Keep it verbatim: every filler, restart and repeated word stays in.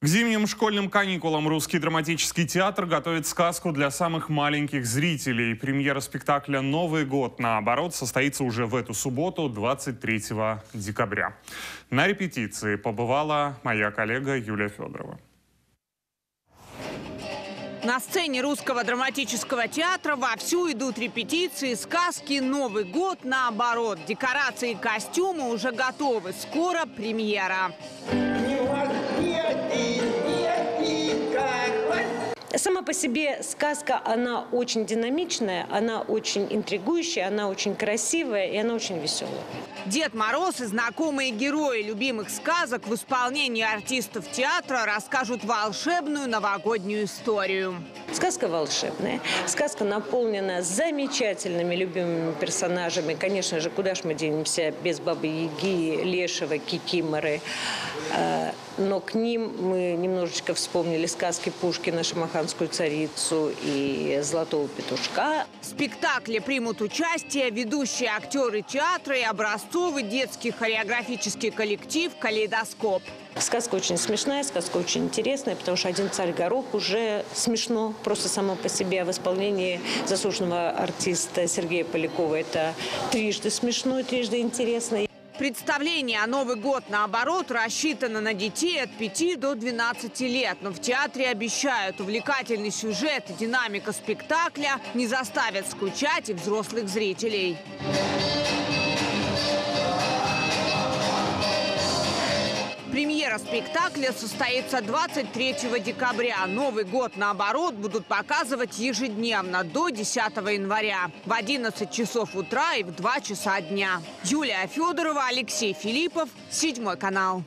К зимним школьным каникулам Русский драматический театр готовит сказку для самых маленьких зрителей. Премьера спектакля «Новый год наоборот» состоится уже в эту субботу, двадцать третьего декабря. На репетиции побывала моя коллега Юлия Федорова. На сцене Русского драматического театра вовсю идут репетиции сказки «Новый год наоборот». Декорации и костюмы уже готовы. Скоро премьера. Сама по себе сказка, она очень динамичная, она очень интригующая, она очень красивая и она очень веселая. Дед Мороз и знакомые герои любимых сказок в исполнении артистов театра расскажут волшебную новогоднюю историю. Сказка волшебная, сказка наполнена замечательными любимыми персонажами. Конечно же, куда ж мы денемся без Бабы Яги, Лешева, Кикиморы. Но к ним мы немножечко вспомнили сказки Пушкина, «Шимаханскую царицу» и «Золотого петушка». В спектакле примут участие ведущие актеры театра и образцовый детский хореографический коллектив «Калейдоскоп». Сказка очень смешная, сказка очень интересная, потому что «Один царь-горох» уже смешно просто само по себе. В исполнении заслуженного артиста Сергея Полякова это трижды смешно, трижды интересно. Представление о «Новый год наоборот» рассчитано на детей от пяти до двенадцати лет. Но в театре обещают, увлекательный сюжет и динамика спектакля не заставят скучать и взрослых зрителей. Премьера спектакля состоится двадцать третьего декабря. «Новый год наоборот» будут показывать ежедневно до десятого января в одиннадцать часов утра и в два часа дня. Юлия Федорова, Алексей Филиппов, седьмой канал.